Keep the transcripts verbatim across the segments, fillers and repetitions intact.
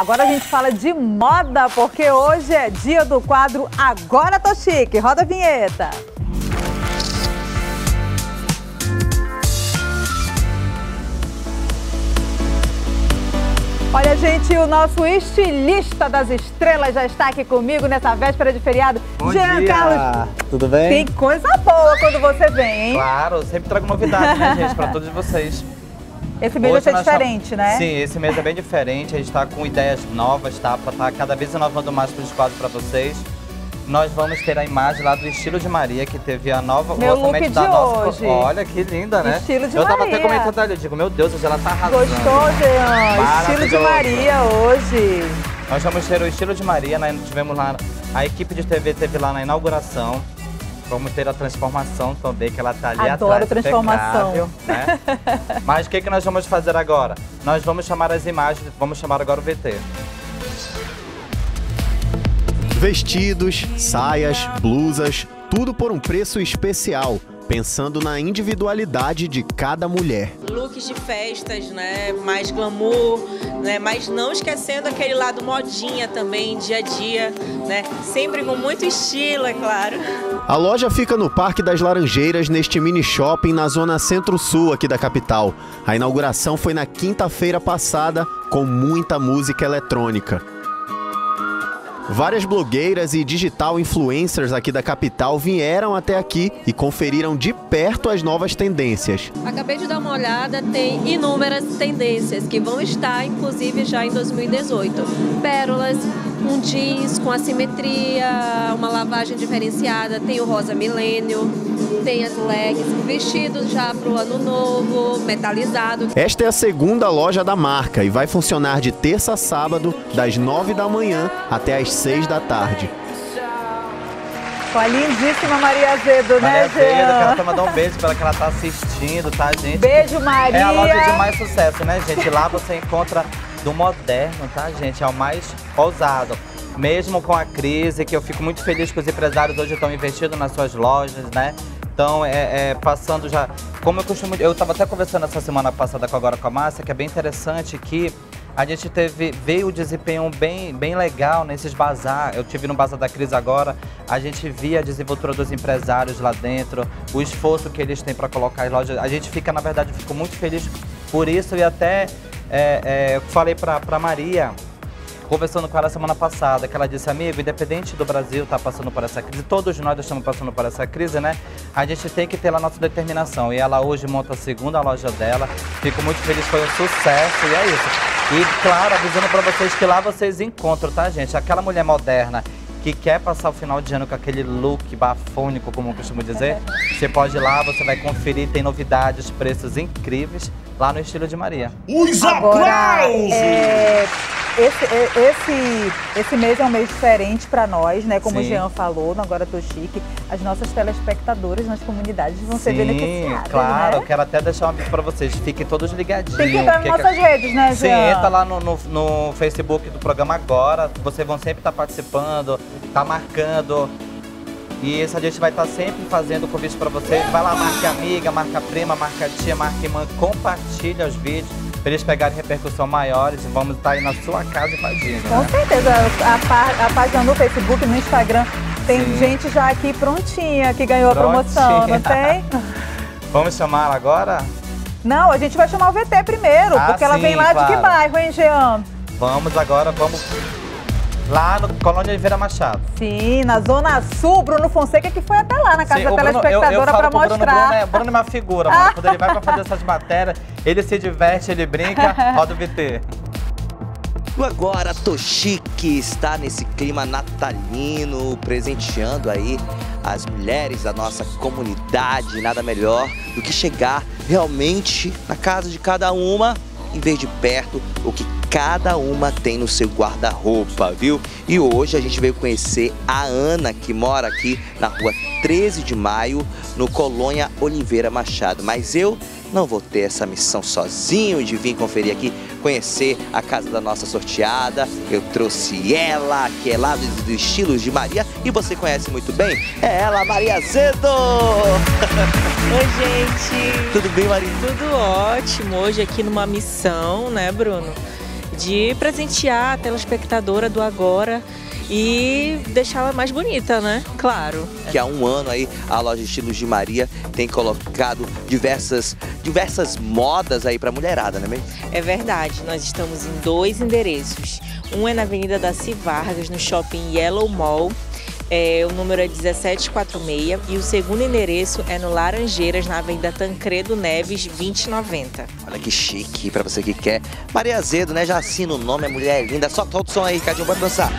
Agora a gente fala de moda, porque hoje é dia do quadro Agora Tô Chique. Roda a vinheta. Olha, gente, o nosso estilista das estrelas já está aqui comigo nessa véspera de feriado. Bom Jean dia. Carlos. Tudo bem? Tem coisa boa quando você vem, hein? Claro, sempre trago novidades, né, gente, para todos vocês. Esse mês vai ser diferente, né? Sim, esse mês é bem diferente. A gente está com ideias novas, tá? Para estar cada vez inovando mais para os quadros para vocês. Nós vamos ter a imagem lá do Estilo de Maria, que teve a nova... Meu look de hoje. Olha, que linda, né? Estilo de Maria. Eu tava até comentando ali, eu digo, meu Deus, ela tá arrasando. Gostou, Jean? Estilo de Maria hoje. Nós vamos ter o Estilo de Maria, né? Tivemos lá... A equipe de T V teve lá na inauguração. Vamos ter a transformação também, que ela tá ali atrás. Adoro transformação. Né? Mas o que, que nós vamos fazer agora? Nós vamos chamar as imagens, vamos chamar agora o V T. Vestidos, saias, blusas, tudo por um preço especial, pensando na individualidade de cada mulher. Looks de festas, né? Mais glamour, né? Mas não esquecendo aquele lado modinha também, dia a dia, né? Sempre com muito estilo, é claro. A loja fica no Parque das Laranjeiras, neste mini shopping na zona centro-sul aqui da capital. A inauguração foi na quinta-feira passada, com muita música eletrônica. Várias blogueiras e digital influencers aqui da capital vieram até aqui e conferiram de perto as novas tendências. Acabei de dar uma olhada, tem inúmeras tendências que vão estar, inclusive, já em dois mil e dezoito. Pérolas, um jeans com assimetria, uma lavagem diferenciada, tem o rosa milênio, tem as legs, vestidos já para o ano novo, metalizado. Esta é a segunda loja da marca e vai funcionar de terça a sábado, das nove da manhã até às seis da tarde. Foi lindíssima Maria Azevedo, Maria né, Azevedo, Jean? Quero até mandar um beijo pra ela, que ela tá assistindo, tá, gente? Beijo, Maria! É a loja de mais sucesso, né, gente? Lá você encontra do moderno, tá, gente? É o mais ousado. Mesmo com a crise, que eu fico muito feliz que os empresários hoje estão investindo nas suas lojas, né? Então, é, é, passando já... Como eu costumo... Eu tava até conversando essa semana passada com agora com a Márcia, que é bem interessante que... A gente teve, veio o desempenho bem, bem legal nesses bazar. Eu tive no Bazar da Crise agora. A gente via a desenvoltura dos empresários lá dentro, o esforço que eles têm para colocar as lojas. A gente fica, na verdade, fico muito feliz por isso. E até é, é, eu falei para a Maria, conversando com ela semana passada, que ela disse, amigo, independente do Brasil estar passando por essa crise, todos nós estamos passando por essa crise, né? A gente tem que ter a nossa determinação. E ela hoje monta a segunda loja dela. Fico muito feliz, foi um sucesso e é isso. E, claro, avisando para vocês que lá vocês encontram, tá, gente? Aquela mulher moderna que quer passar o final de ano com aquele look bafônico, como eu costumo dizer, você pode ir lá, você vai conferir, tem novidades, preços incríveis, lá no Estilo de Maria. Os aplausos! É, esse, esse, esse mês é um mês diferente para nós, né? Como Sim. o Jean falou, no Agora Tô Chique, as nossas telespectadoras nas comunidades vão Sim, ser beneficiadas, claro, né? Eu quero até deixar um aviso para vocês, fiquem todos ligadinhos. Tem que entrar nas nossas que... redes, né, Jean? Sim, entra lá no, no, no Facebook do programa Agora, vocês vão sempre estar participando, tá marcando. E isso a gente vai estar sempre fazendo convite para vocês. Vai lá, marca amiga, marca prima, marca tia, marca irmã, compartilha os vídeos para eles pegarem repercussão maiores. Vamos estar aí na sua casa fazendo. Com né? certeza, a, a página no Facebook, no Instagram, tem Sim. gente já aqui prontinha que ganhou prontinha. a promoção, não tem? Vamos chamar agora? Não, a gente vai chamar o V T primeiro, ah, porque sim, ela vem lá claro. de que bairro, hein, Jean? Vamos agora, vamos... Lá no Colônia Oliveira Machado. Sim, na Zona Sul, Bruno Fonseca, que foi até lá na casa Sim, da telespectadora para mostrar. Bruno, Bruno, é, Bruno é uma figura, mano. Quando ele vai para fazer essas matérias, ele se diverte, ele brinca, roda o V T. O Agora Tô Chique está nesse clima natalino, presenteando aí as mulheres da nossa comunidade. Nada melhor do que chegar realmente na casa de cada uma e ver de perto o que cada uma tem no seu guarda-roupa, viu? E hoje a gente veio conhecer a Ana, que mora aqui na Rua treze de maio, no Colônia Oliveira Machado. Mas eu não vou ter essa missão sozinho de vir conferir aqui, conhecer a casa da nossa sorteada. Eu trouxe ela, que é lá dos Estilos de Maria, e você conhece muito bem, é ela, Maria Azevedo! Oi, gente! Tudo bem, Maria? Tudo ótimo, hoje aqui numa missão, né, Bruno? de presentear a telespectadora do agora e deixá-la mais bonita, né? Claro. Que há um ano aí a loja Estilo de Maria tem colocado diversas, diversas modas aí pra mulherada, né, mesmo? É verdade, nós estamos em dois endereços. Um é na Avenida Daci Vargas, no shopping Yellow Mall. É, o número é dezessete quarenta e seis e o segundo endereço é no Laranjeiras, na Avenida Tancredo Neves, vinte e noventa. Olha que chique pra você que quer. Maria Azevedo, né? Já assina o nome, a mulher é linda. Solta o som aí, Cadinho, pode dançar.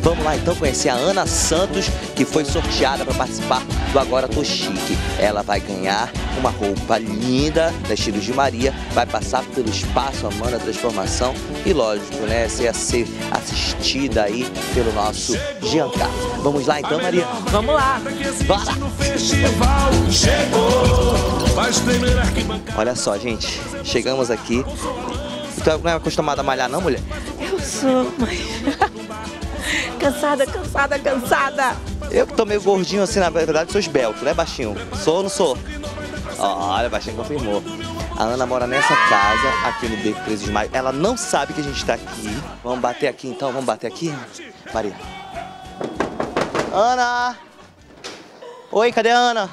Vamos lá então conhecer a Ana Santos, que foi sorteada para participar do Agora Tô Chique. Ela vai ganhar uma roupa linda da Estilo de Maria, vai passar pelo Espaço Amanda Transformação e, lógico, né, ser, ser assistida aí pelo nosso Jean Carlos. Vamos lá então, Maria? Vamos lá! Bora! Olha só, gente, chegamos aqui. Tu não é acostumada a malhar não, mulher? Eu sou, mas... Cansada, cansada, cansada. Eu que tô meio gordinho assim, na verdade sou esbelto, né, baixinho? Sou ou não sou? Olha, baixinho confirmou. A Ana mora nessa casa, aqui no Beco treze de Maio. Ela não sabe que a gente tá aqui. Vamos bater aqui então, vamos bater aqui? Maria. Ana! Oi, cadê a Ana?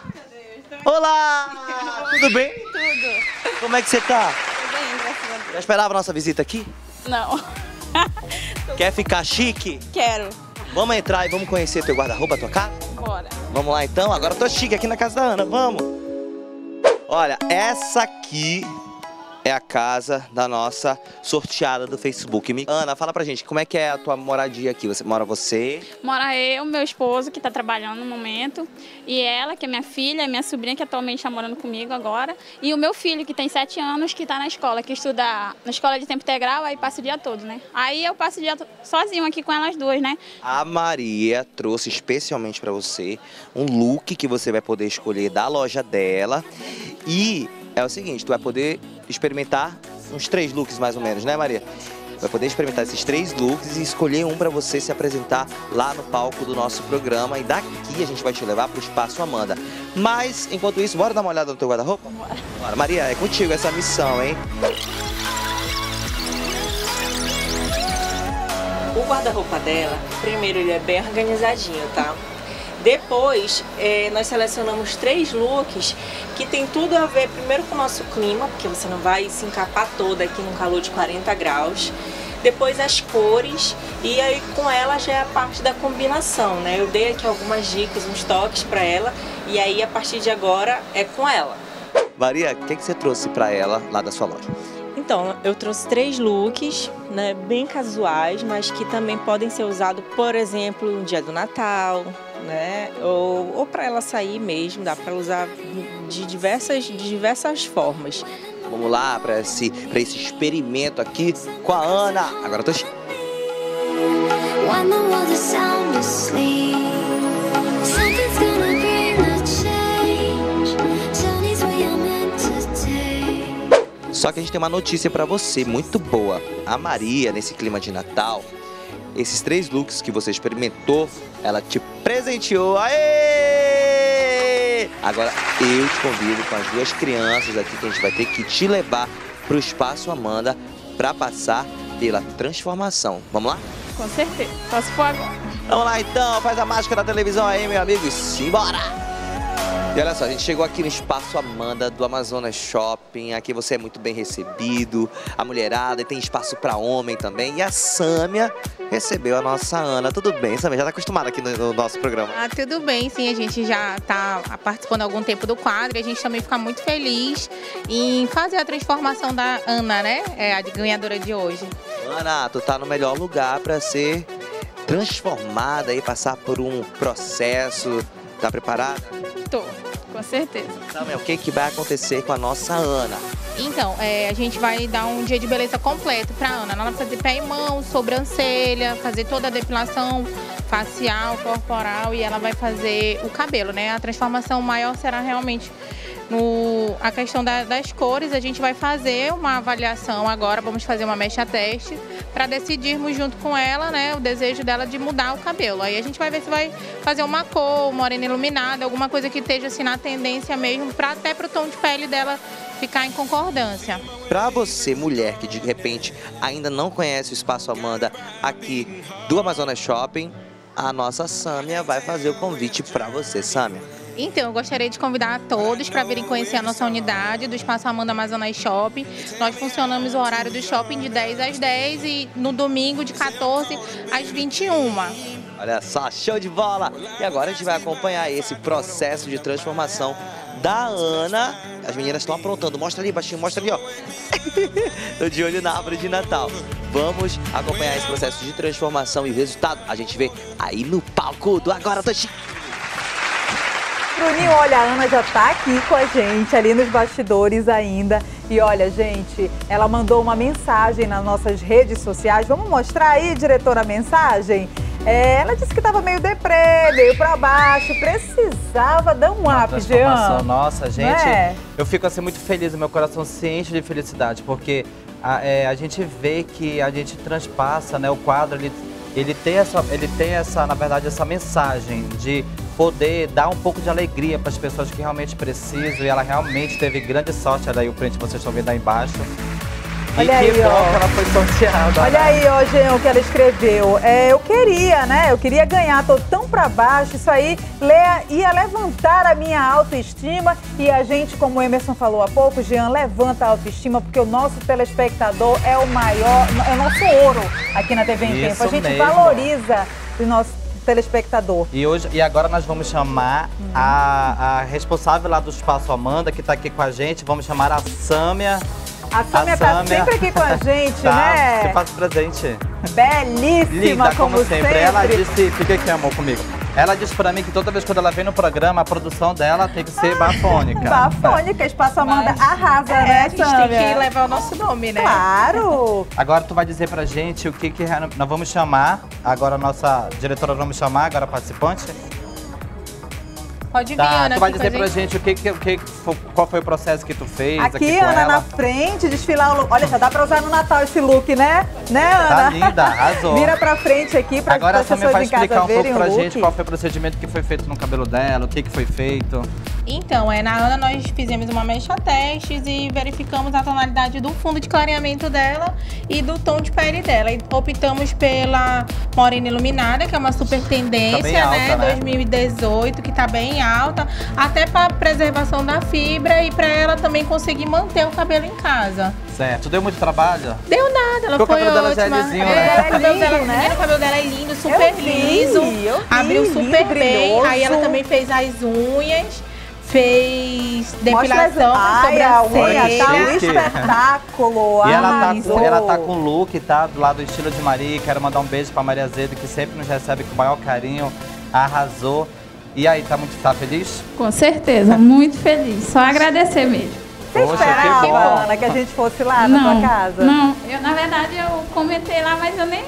Olá! Tudo bem? Tudo. Como é que você tá? Tudo bem, graças a Deus. Já esperava a nossa visita aqui? Não. Quer ficar chique? Quero. Vamos entrar e vamos conhecer teu guarda-roupa, tua casa? Bora. Vamos lá então, agora tô chique aqui na casa da Ana, vamos. Olha, essa aqui é a casa da nossa sorteada do Facebook. Ana, fala pra gente, como é que é a tua moradia aqui? Você, mora você? Mora eu, meu esposo, que tá trabalhando no momento, e ela, que é minha filha, minha sobrinha, que atualmente tá morando comigo agora, e o meu filho, que tem sete anos, que tá na escola, que estuda na escola de tempo integral, aí passa o dia todo, né? Aí eu passo o dia sozinho aqui com elas duas, né? A Maria trouxe especialmente pra você um look que você vai poder escolher da loja dela, e... é o seguinte, tu vai poder experimentar uns três looks mais ou menos, né, Maria? Vai poder experimentar esses três looks e escolher um para você se apresentar lá no palco do nosso programa. E daqui a gente vai te levar para o Espaço Amanda. Mas, enquanto isso, bora dar uma olhada no teu guarda-roupa? Bora. Bora. Maria, é contigo essa missão, hein? O guarda-roupa dela, primeiro, ele é bem organizadinho, tá? Depois, eh, nós selecionamos três looks que tem tudo a ver primeiro com o nosso clima, porque você não vai se encapar toda aqui num calor de quarenta graus. Depois as cores, e aí com ela já é a parte da combinação, né? Eu dei aqui algumas dicas, uns toques pra ela, e aí a partir de agora é com ela. Maria, o que, que você trouxe pra ela lá da sua loja? Então, eu trouxe três looks, né, bem casuais, mas que também podem ser usados, por exemplo, no dia do Natal, né, ou, ou para ela sair mesmo, dá para usar de diversas, de diversas formas. Vamos lá para esse, para esse experimento aqui com a Ana. Agora eu tô cheio. Só que a gente tem uma notícia pra você, muito boa. A Maria, nesse clima de Natal, esses três looks que você experimentou, ela te presenteou. Aê! Agora eu te convido com as duas crianças aqui, que a gente vai ter que te levar pro Espaço Amanda pra passar pela transformação. Vamos lá? Com certeza. Posso pôr agora. Vamos lá então, faz a mágica da televisão aí, meu amigo, e simbora! E olha só, a gente chegou aqui no Espaço Amanda do Amazonas Shopping. Aqui você é muito bem recebido, a mulherada, e tem espaço para homem também. E a Sâmia recebeu a nossa Ana. Tudo bem, Sâmia? Já tá acostumada aqui no, no nosso programa? Ah, tudo bem, sim. A gente já tá participando há algum tempo do quadro. E a gente também fica muito feliz em fazer a transformação da Ana, né? É a ganhadora de hoje. Ana, tu tá no melhor lugar para ser transformada e passar por um processo. Tá preparada? Tô, com certeza. Então, o que, que vai acontecer com a nossa Ana? Então, é, a gente vai dar um dia de beleza completo pra Ana. Ela vai fazer pé e mão, sobrancelha, fazer toda a depilação facial, corporal, e ela vai fazer o cabelo, né? A transformação maior será realmente No, a questão da, das cores, a gente vai fazer uma avaliação agora, vamos fazer uma mecha teste para decidirmos junto com ela, né, o desejo dela de mudar o cabelo. Aí a gente vai ver se vai fazer uma cor, uma morena iluminada, alguma coisa que esteja assim na tendência mesmo, para até pro tom de pele dela ficar em concordância. Para você, mulher, que de repente ainda não conhece o Espaço Amanda aqui do Amazonas Shopping, a nossa Sâmia vai fazer o convite para você, Sâmia. Então, eu gostaria de convidar a todos para virem conhecer a nossa unidade do Espaço Amanda Amazonas Shopping. Nós funcionamos o horário do shopping de dez às dez e no domingo de quatorze às vinte e uma. Olha só, show de bola! E agora a gente vai acompanhar esse processo de transformação da Ana. As meninas estão aprontando. Mostra ali, baixinho, mostra ali, ó. Tô de olho na árvore de Natal. Vamos acompanhar esse processo de transformação e o resultado a gente vê aí no palco do Agora Tô Chique. Bruninho, olha, a Ana já tá aqui com a gente, ali nos bastidores ainda. E olha, gente, ela mandou uma mensagem nas nossas redes sociais. Vamos mostrar aí, diretora, a mensagem? É, ela disse que tava meio deprê, meio pra baixo, precisava dar um uma up, Jean. Nossa, gente, é? Eu fico assim muito feliz, meu coração se enche de felicidade, porque a, é, a gente vê que a gente transpassa, né, o quadro, ele, ele tem, essa, ele tem essa, na verdade, essa mensagem de poder dar um pouco de alegria para as pessoas que realmente precisam, e ela realmente teve grande sorte. Olha aí o print que vocês estão vendo aí embaixo. E olha que aí, bom, ó, que ela foi sorteada. Olha, né? Aí, ó, Jean, o que ela escreveu. É, eu queria, né? Eu queria ganhar, tô tão pra baixo. Isso aí Lea, ia levantar a minha autoestima. E a gente, como o Emerson falou há pouco, Jean, levanta a autoestima, porque o nosso telespectador é o maior, é o nosso ouro aqui na T V em Tempo. A gente mesmo valoriza o nosso telespectador. E, hoje, e agora nós vamos chamar uhum. a, a responsável lá do Espaço Amanda, que está aqui com a gente. Vamos chamar a Sâmia. A Sâmia está sempre aqui com a gente, tá, né? Você faz presente. Belíssima, linda, como, como sempre. sempre. Ela disse, fica aqui, amor, comigo. Ela disse pra mim que toda vez quando ela vem no programa, a produção dela tem que ser bafônica. Bafônica, Espaço Amanda mas, arrasa, é, né, a gente, Sâmia? Tem que levar o nosso nome, né? Claro! Agora tu vai dizer pra gente o que que nós vamos chamar, agora a nossa diretora vamos chamar, agora a participante. Pode vir, tá, Ana. Tu vai dizer pra gente, gente o que, que, o que, qual foi o processo que tu fez aqui, aqui com Ana, ela. Na frente, desfilar o look. Olha, já dá pra usar no Natal esse look, né? Né, Ana? Tá linda, arrasou. Vira pra frente aqui pra agora as pessoas de casa verem o look. Agora a Sâmia vai explicar um pouco pra gente qual foi o procedimento que foi feito no cabelo dela, o que, que foi feito. Então, é, na Ana nós fizemos uma mecha testes e verificamos a tonalidade do fundo de clareamento dela e do tom de pele dela. E optamos pela morena iluminada, que é uma super tendência, tá, né? Alta, né? dois mil e dezoito, que tá bem alta, até para preservação da fibra e para ela também conseguir manter o cabelo em casa. Certo. Deu muito trabalho? Deu nada, ela porque foi ótima. O cabelo dela já é lisinho, né? É, o cabelo, lindo, dela, né? O cabelo dela é lindo, super vi, liso, vi, abriu super lindo, bem, brilhoso. Aí ela também fez as unhas. Fez depilação, sobrancelha, tá um espetáculo. E ela tá, ela tá com o look, tá? Do lado do Estilo de Maria. Quero mandar um beijo pra Maria Azevedo, que sempre nos recebe com o maior carinho. Arrasou. E aí, tá muito tá feliz? Com certeza, muito feliz. Só agradecer mesmo. Você esperava, que Ana, que a gente fosse lá na não, tua casa? Não, eu, na verdade eu comentei lá, mas eu nem...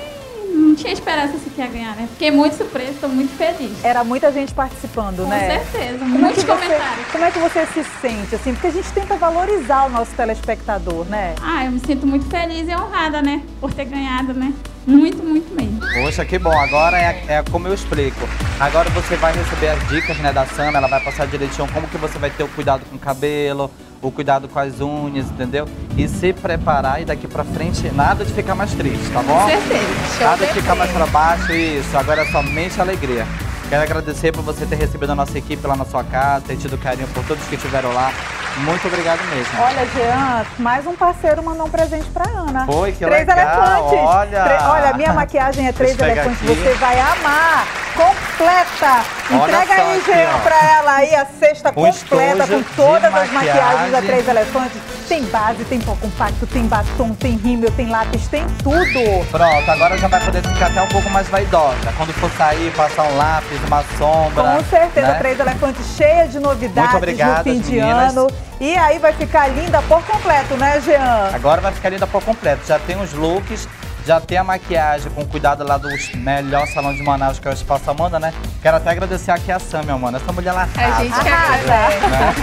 não tinha esperança se que ia ganhar, né? Fiquei muito surpresa, estou muito feliz. Era muita gente participando, com né? Com certeza, como muitos é comentários. Você, como é que você se sente, assim? Porque a gente tenta valorizar o nosso telespectador, né? Ah, eu me sinto muito feliz e honrada, né? Por ter ganhado, né? Muito, muito mesmo. Poxa, que bom. Agora é, é como eu explico. Agora você vai receber as dicas, né, da Sâmia, ela vai passar direitinho como que você vai ter o cuidado com o cabelo, o cuidado com as unhas, entendeu? E se preparar e daqui pra frente nada de ficar mais triste, tá bom? Com certeza. Nada de ficar mais pra baixo, isso. Agora é somente alegria. Quero agradecer por você ter recebido a nossa equipe lá na sua casa, ter tido carinho por todos que estiveram lá. Muito obrigado mesmo. Olha, Jean, mais um parceiro mandou um presente pra Ana. Foi, que três legal. Elefantes. Olha. Tre olha, minha maquiagem é Três Elefantes. Aqui. Você vai amar. Completa. Olha, entrega aí, aqui, Jean, ó, pra ela aí a cesta um completa com todas as maquiagem. maquiagens da Três Elefantes. Tem base, tem pó compacto, tem batom, tem rímel, tem lápis, tem tudo. Pronto, agora já vai poder ficar até um pouco mais vaidosa. Quando for sair, passar um lápis, uma sombra. Com certeza, né? Três Elefantes cheia de novidades. Muito obrigado, no fim de meninas. ano. E aí vai ficar linda por completo, né, Jean? Agora vai ficar linda por completo. Já tem os looks, já ter a maquiagem com cuidado lá do melhor salão de Manaus, que é o Espaço Amanda, né? Quero até agradecer aqui a Sâmia, mano. Essa mulher lá arrasa. A gente que arrasa. Né?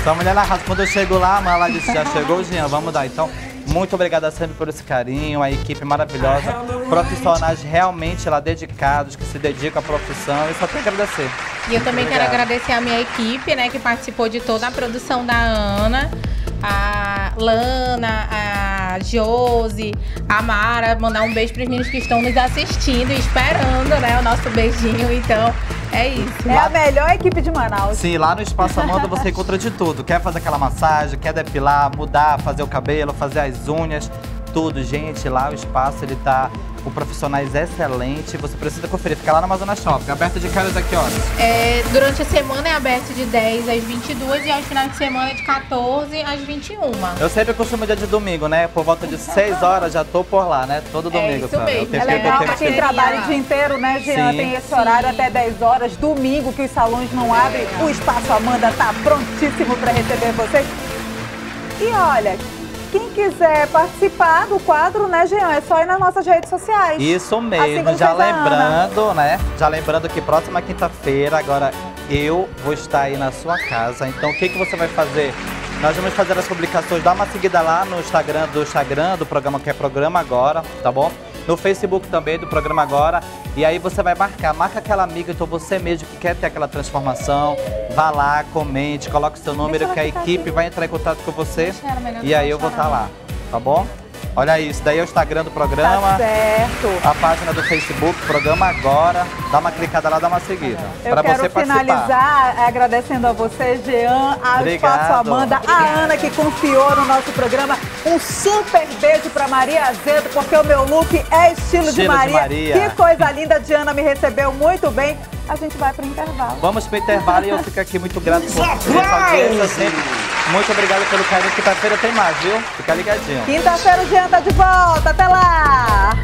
Essa mulher lá arrasa. Quando eu chego lá, a mãe lá disse, já chegou, Jean, vamos dar. Então, muito obrigada sempre por esse carinho, a equipe maravilhosa, profissionais realmente lá dedicados, que se dedicam à profissão, e só tenho a agradecer. E eu também quero agradecer a minha equipe, né, que participou de toda a produção da Ana, a Lana, a Josi, a Mara, mandar um beijo para os meninos que estão nos assistindo e esperando, né, o nosso beijinho, então... É isso. É lá... a melhor equipe de Manaus. Sim, lá no Espaço Amanda você encontra de tudo. Quer fazer aquela massagem, quer depilar, mudar, fazer o cabelo, fazer as unhas, tudo. Gente, lá o espaço, ele tá com profissionais excelentes. Você precisa conferir. Fica lá na Amazonas Shopping. Aberto de caras aqui, ó. É, durante a semana é aberto de dez às vinte e duas e aos finais de semana é de quatorze às vinte e uma. Eu sempre costumo dia de domingo, né? Por volta de seis horas já tô por lá, né? Todo domingo. É isso mesmo. É legal pra quem trabalha o dia inteiro, né, Jean? Tem esse horário até dez horas, domingo, que os salões não abrem. O Espaço Amanda tá prontíssimo pra receber vocês. E olha... Quem quiser participar do quadro, né, Jean? É só ir nas nossas redes sociais. Isso mesmo. Assim já lembrando, né? Já lembrando que próxima quinta-feira, agora eu vou estar aí na sua casa. Então, o que, que você vai fazer? Nós vamos fazer as publicações. Dá uma seguida lá no Instagram do Instagram, do programa que é Programa Agora, tá bom? No Facebook também, do Programa Agora. E aí você vai marcar, marca aquela amiga, então você mesmo que quer ter aquela transformação, vá lá, comente, coloque o seu número, que a equipe vai entrar em contato com você. E aí eu vou estar lá, tá bom? Olha isso, daí é o Instagram do programa. Tá certo. A página do Facebook, Programa Agora. Dá uma clicada lá, dá uma seguida. É. Pra você participar. Eu quero finalizar agradecendo a você, Jean, a Espaço Amanda, a Ana, que confiou no nosso programa. Um super beijo pra Maria Azevedo, porque o meu look é estilo, estilo de, Maria. de Maria. Que coisa linda, Diana me recebeu muito bem. A gente vai pro intervalo. Vamos pro intervalo e eu fico aqui muito grato por você. Muito obrigado pelo carinho. Quinta-feira tem mais, viu? Fica ligadinho. Quinta-feira o Jean tá de volta. Até lá!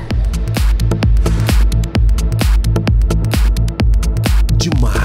Demais.